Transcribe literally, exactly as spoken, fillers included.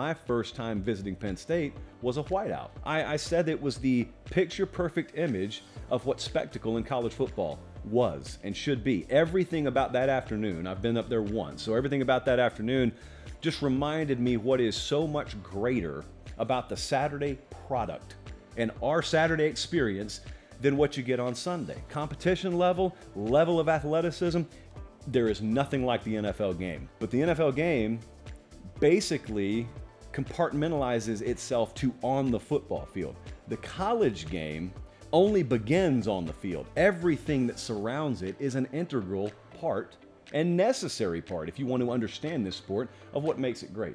my first time visiting Penn State was a whiteout. I, I said it was the picture-perfect image of what spectacle in college football was and should be. Everything about that afternoon, I've been up there once, so everything about that afternoon just reminded me what is so much greater about the Saturday product and our Saturday experience than what you get on Sunday. Competition level, level of athleticism, there is nothing like the N F L game. But the N F L game basically compartmentalizes itself to on the football field. The college game only begins on the field. Everything that surrounds it is an integral part and necessary part, if you want to understand this sport, of what makes it great.